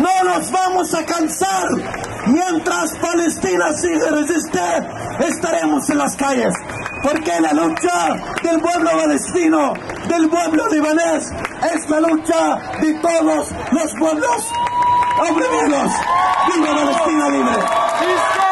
No nos vamos a cansar. Mientras Palestina sigue resistir, estaremos en las calles, porque la lucha del pueblo palestino, del pueblo libanés, es la lucha de todos los pueblos oprimidos. ¡Viva Palestina libre!